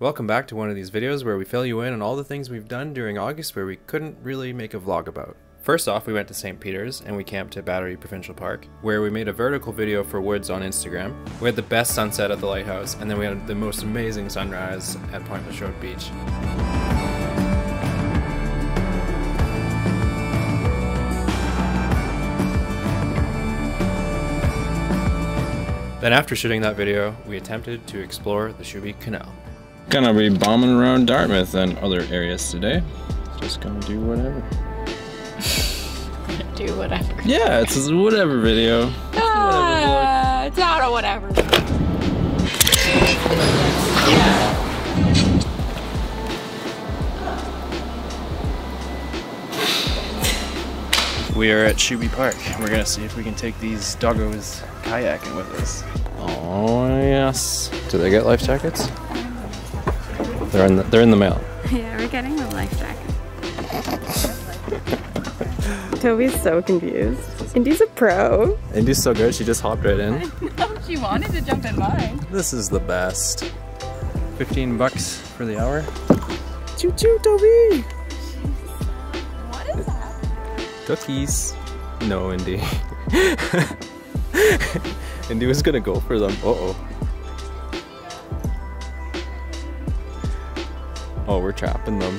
Welcome back to one of these videos where we fill you in on all the things we've done during August where we couldn't really make a vlog about. First off, we went to St. Peters and we camped at Battery Provincial Park, where we made a vertical video for Woods on Instagram. We had the best sunset at the lighthouse, and then we had the most amazing sunrise at Point Lichot Beach. Then after shooting that video, we attempted to explore the Shubie Canal. Gonna be bombing around Dartmouth and other areas today. Just gonna do whatever. Do whatever. Yeah, it's a whatever video. It's not a whatever. We are at Shubie Park. We're gonna see if we can take these doggos kayaking with us. Oh yes. Do they get life jackets? They're in the mail. Yeah, we're getting the life jackets. Toby's so confused. Indy's a pro. Indy's so good, she just hopped right in. No, she wanted to jump in mine. This is the best. 15 bucks for the hour. Choo choo, Toby! What is that? Cookies. No, Indy. Indy was gonna go for them. Uh-oh. Oh, we're trapping them.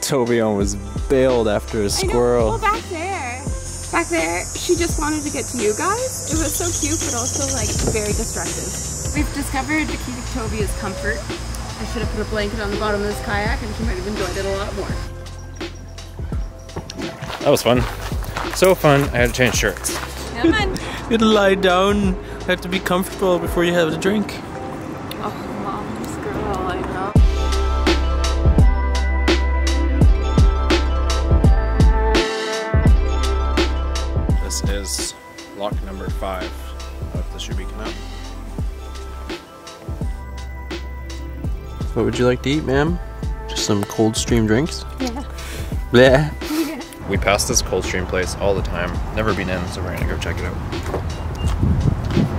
Toby was bailed after a squirrel. I know. Well, back there, she just wanted to get to you guys. It was so cute, but also like very destructive. We've discovered the key to Toby is comfort. I should have put a blanket on the bottom of this kayak, and she might have enjoyed it a lot more. That was fun. So fun, I had to change shirts. Come on. You had to lie down. You have to be comfortable before you have a drink. Oh, mom's girl, I know. Is lock number 5 of the Shubie Canal. What would you like to eat, ma'am? Just some cold stream drinks? Yeah. Bleh. Yeah. We pass this cold stream place all the time. Never been in, so we're gonna go check it out.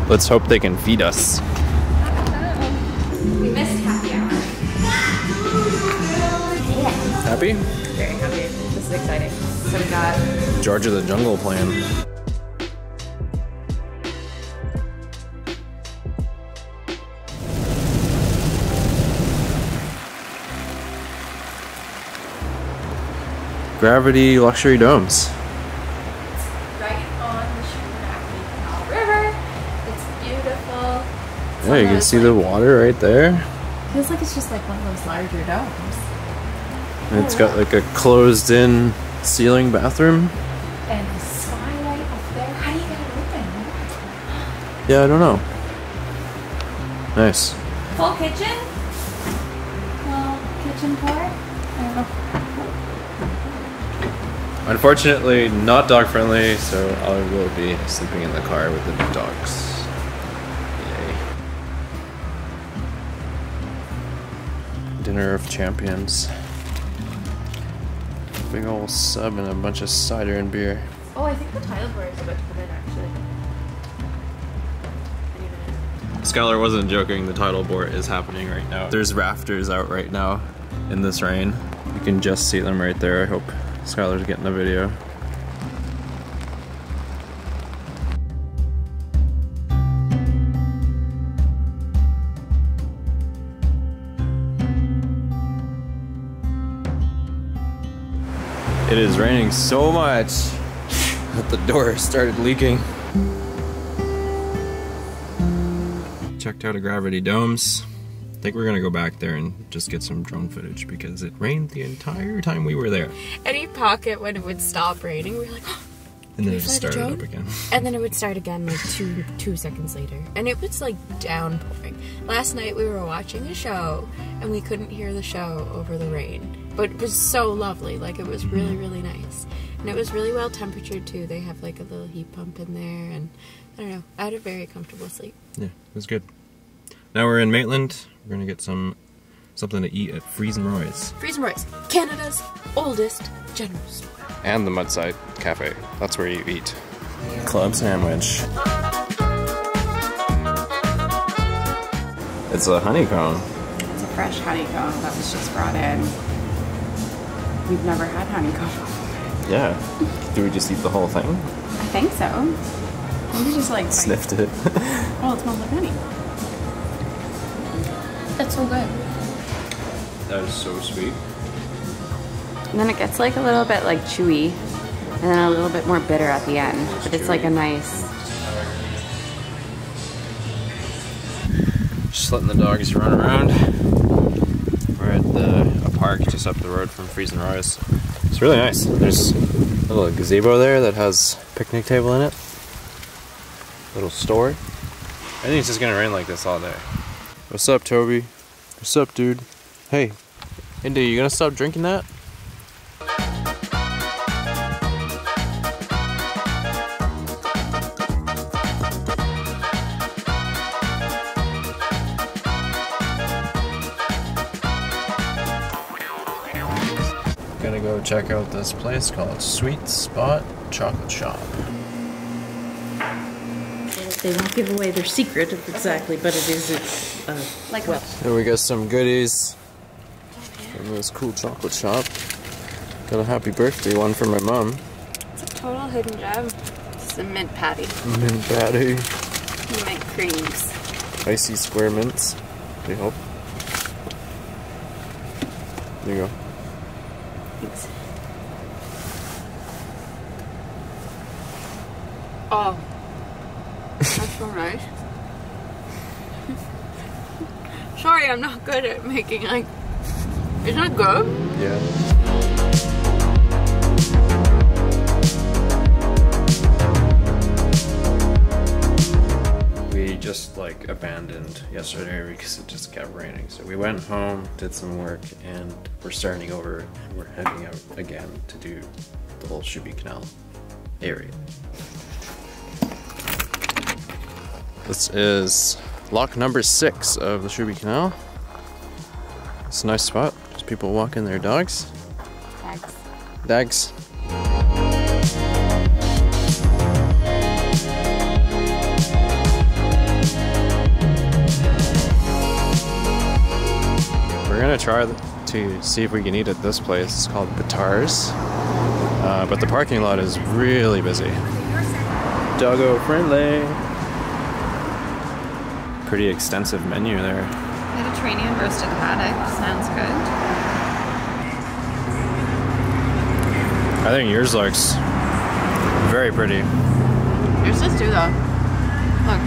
Let's hope they can feed us. We missed happy hour. Happy? Very happy. This is exciting. This is what we got. George of the Jungle plan. Gravity Luxury Domes. Right on the Shubie River. It's beautiful. It's yeah, you can see the water right there. Feels like it's just like one of those larger domes. And it's got like a closed-in ceiling bathroom. And the skylight up there. How do you get it open? Yeah, I don't know. Nice. Full kitchen? Well, kitchen part? I don't know. Unfortunately, not dog friendly, so I will be sleeping in the car with the dogs. Yay. Dinner of champions. Big old sub and a bunch of cider and beer. Oh, I think the tile bar is about to come in, actually. Skylar wasn't joking, the tidal board is happening right now. There's rafters out right now in this rain. You can just see them right there, I hope. Skylar's getting a video. It is raining so much that the door started leaking. Checked out of Gravity Domes. I think we're gonna go back there and just get some drone footage because it rained the entire time we were there. Any pocket when it would stop raining, we were like, oh, and then it just started up again. And then it would start again like two seconds later. And it was like downpouring. Last night we were watching a show and we couldn't hear the show over the rain. But it was so lovely, like it was really, really nice. And it was really well temperatured too. They have like a little heat pump in there and I don't know, I had a very comfortable sleep. Yeah, it was good. Now we're in Maitland. We're gonna get something to eat at Freize and Roys. Freize and Roys, Canada's oldest general store. And the Mudside Cafe. That's where you eat. Club sandwich. It's a honeycomb. It's a fresh honeycomb that was just brought in. We've never had honeycomb. Yeah. Do we just eat the whole thing? I think so. We just like sniffed it. Oh, it smells like honey. That's so good. That is so sweet. And then it gets like a little bit like chewy, and then a little bit more bitter at the end. But it's like a nice. Just letting the dogs run around. We're at a park just up the road from Freize and Roys. It's really nice. There's a little gazebo there that has a picnic table in it. Little store. I think it's just gonna rain like this all day. What's up, Toby? What's up, dude? Hey, Indy, you gonna stop drinking that? Check out this place called Sweet Spot Chocolate Shop. They won't give away their secret exactly, but it is like what? Here we got some goodies from this cool chocolate shop. Got a happy birthday one for my mom. It's a total hidden gem. It's a mint patty. Mint patty. Mint creams. Icy square mints. We hope. There you go. Oh, that's so nice. Sorry, I'm not good at making, like, isn't it good? Yeah. We just, like, abandoned yesterday because it just kept raining. So we went home, did some work, and we're starting over. And we're heading out again to do the whole Shubie Canal area. This is lock number 6 of the Shubie Canal. It's a nice spot. Just people walking their dogs. Dags. Dags. We're gonna try to see if we can eat at this place. It's called Bitar's, but the parking lot is really busy. Doggo friendly. Pretty extensive menu there. Mediterranean roasted haddock sounds good. I think yours looks very pretty. Yours does too, though. Look.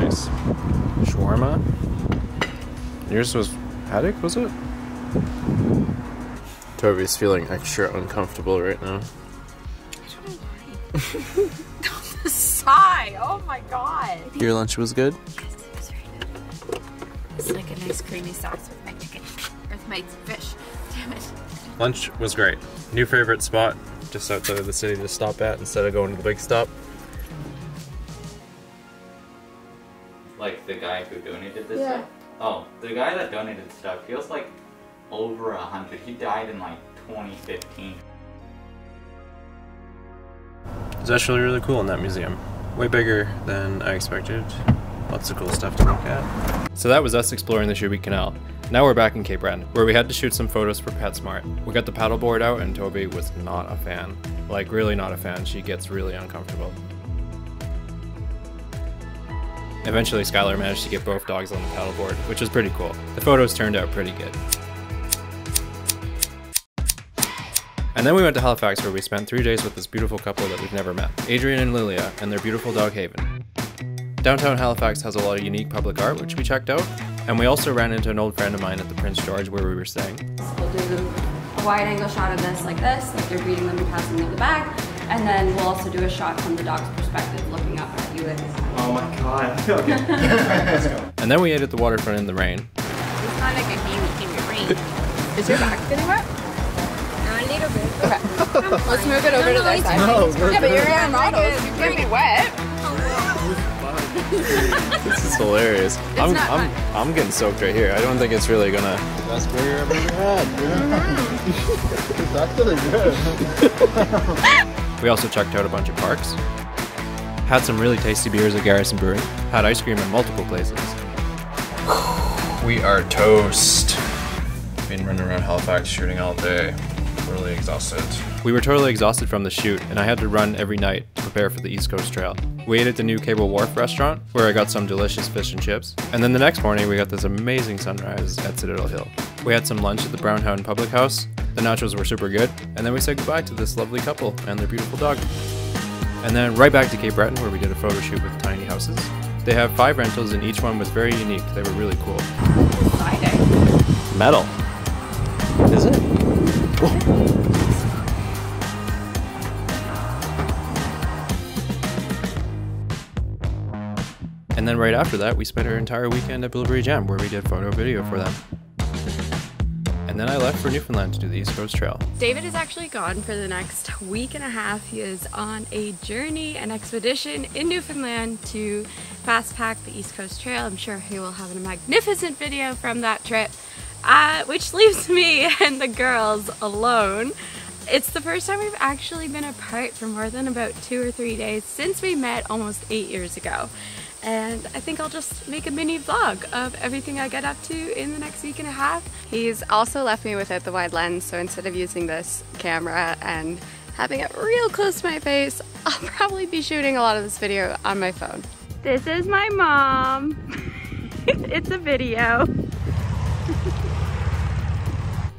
Nice. Shawarma. Yours was haddock, was it? Toby's feeling extra uncomfortable right now. I don't know why. Sigh! Oh my god! Your lunch was good? Yes, it was very good. It's like a nice creamy sauce with my chicken. With my fish. Damn it. Lunch was great. New favorite spot just outside of the city to stop at instead of going to the big stop. Like the guy who donated this stuff? Oh, the guy that donated this stuff feels like over 100. He died in like 2015. It's actually really cool in that museum. Way bigger than I expected. Lots of cool stuff to look at. So that was us exploring the Shubie Canal. Now we're back in Cape Breton, where we had to shoot some photos for PetSmart. We got the paddleboard out and Toby was not a fan. Like, really not a fan. She gets really uncomfortable. Eventually Skylar managed to get both dogs on the paddleboard, which was pretty cool. The photos turned out pretty good. And then we went to Halifax, where we spent 3 days with this beautiful couple that we've never met, Adrian and Lilia, and their beautiful dog Haven. Downtown Halifax has a lot of unique public art, which we checked out, and we also ran into an old friend of mine at the Prince George where we were staying. So we'll do a wide angle shot of this like this, like you're greeting them and passing them the back, and then we'll also do a shot from the dog's perspective looking up at you. Oh my god. Okay. Let's go. And then we ate at the waterfront in the rain. It's not like a game of rain. Is your back feeling wet? Okay. Let's move it over to the side. Yeah, but you're air models. You can't be wet. This is hilarious. I'm getting soaked right here. I don't think it's really gonna. That's best beer I've ever had. It's actually good. We also checked out a bunch of parks. Had some really tasty beers at Garrison Brewing. Had ice cream at multiple places. We are toast. Been running around Halifax shooting all day. Really exhausted. We were totally exhausted from the shoot, and I had to run every night to prepare for the East Coast Trail. We ate at the new Cable Wharf restaurant, where I got some delicious fish and chips. And then the next morning, we got this amazing sunrise at Citadel Hill. We had some lunch at the Brownhound Public House. The nachos were super good. And then we said goodbye to this lovely couple and their beautiful dog. And then right back to Cape Breton, where we did a photo shoot with tiny houses. They have 5 rentals, and each one was very unique. They were really cool. Friday. Metal. Is it? And then right after that, we spent our entire weekend at Blueberry Jam, where we did photo video for them. And then I left for Newfoundland to do the East Coast Trail. David is actually gone for the next week and a half. He is on a journey, an expedition in Newfoundland to fast pack the East Coast Trail. I'm sure he will have a magnificent video from that trip. Which leaves me and the girls alone. It's the first time we've actually been apart for more than about 2 or 3 days since we met almost 8 years ago. And I think I'll just make a mini vlog of everything I get up to in the next week and a half. He's also left me without the wide lens, so instead of using this camera and having it real close to my face, I'll probably be shooting a lot of this video on my phone. This is my mom. It's a video.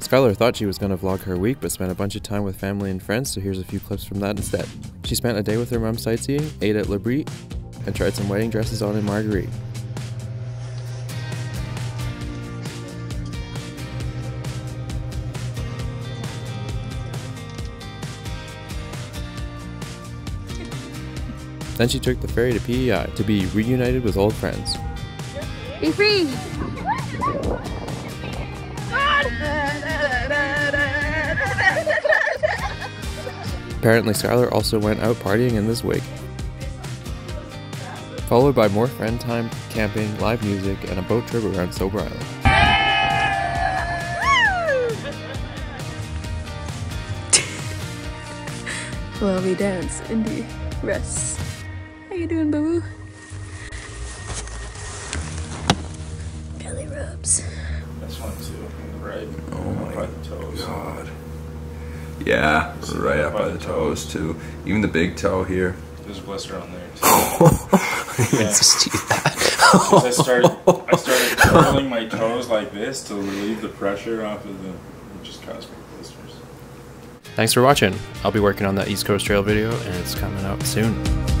Skylar thought she was going to vlog her week, but spent a bunch of time with family and friends, so here's a few clips from that instead. She spent a day with her mom sightseeing, ate at Le Brie, and tried some wedding dresses on in Marguerite. Then she took the ferry to PEI to be reunited with old friends. Be free! Apparently Skylar also went out partying in this wig. Followed by more friend time, camping, live music, and a boat trip around Sober Island. Well, we dance in the rest. How you doing, boo-boo? Belly rubs. That's one too, right? Oh my by the toes. God. Yeah, right up by the toes too. Even the big toe here. There's a blister on there too. I didn't even see that. I started curling my toes like this to relieve the pressure off of the... It just caused me blisters. Thanks for watching. I'll be working on that East Coast Trail video and it's coming out soon.